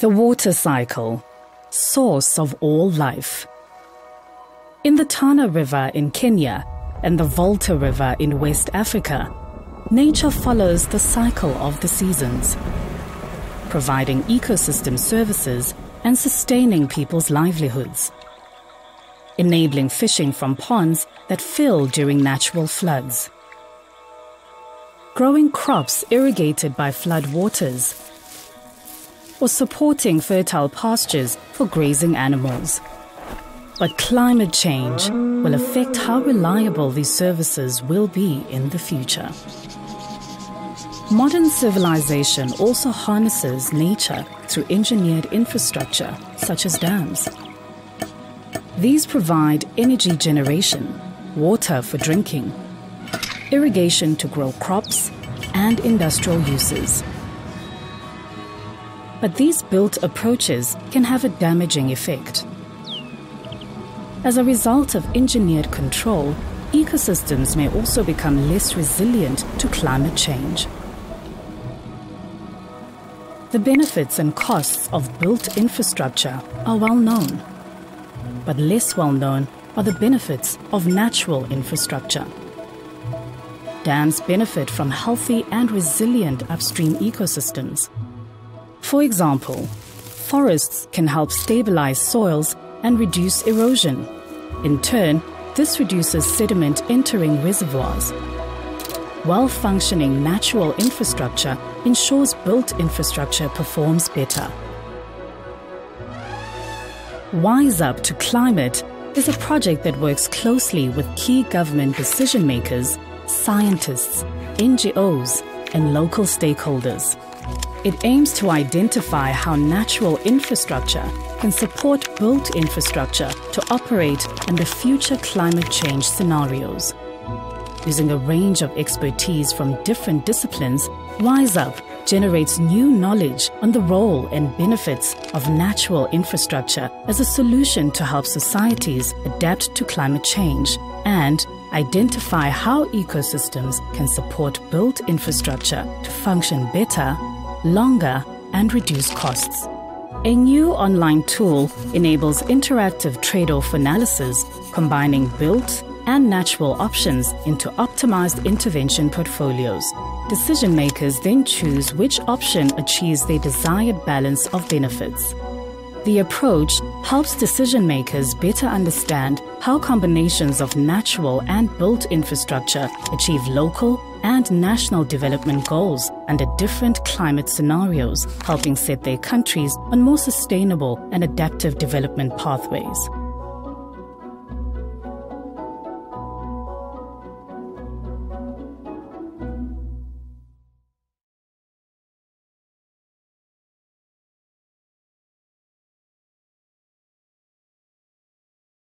The water cycle, source of all life. In the Tana River in Kenya and the Volta River in West Africa, nature follows the cycle of the seasons, providing ecosystem services and sustaining people's livelihoods, enabling fishing from ponds that fill during natural floods, growing crops irrigated by flood waters, or supporting fertile pastures for grazing animals. But climate change will affect how reliable these services will be in the future. Modern civilization also harnesses nature through engineered infrastructure, such as dams. These provide energy generation, water for drinking, irrigation to grow crops, and industrial uses. But these built approaches can have a damaging effect. As a result of engineered control, ecosystems may also become less resilient to climate change. The benefits and costs of built infrastructure are well known, but less well known are the benefits of natural infrastructure. Dams benefit from healthy and resilient upstream ecosystems. For example, forests can help stabilize soils and reduce erosion. In turn, this reduces sediment entering reservoirs. Well-functioning natural infrastructure ensures built infrastructure performs better. Wise Up to Climate is a project that works closely with key government decision-makers, scientists, NGOs, and local stakeholders. It aims to identify how natural infrastructure can support built infrastructure to operate under future climate change scenarios. Using a range of expertise from different disciplines, Wise Up generates new knowledge on the role and benefits of natural infrastructure as a solution to help societies adapt to climate change and identify how ecosystems can support built infrastructure to function better, longer, and reduce costs. A new online tool enables interactive trade-off analysis, combining built and natural options into optimized intervention portfolios. Decision makers then choose which option achieves their desired balance of benefits. The approach helps decision makers better understand how combinations of natural and built infrastructure achieve local and national development goals under different climate scenarios, helping set their countries on more sustainable and adaptive development pathways.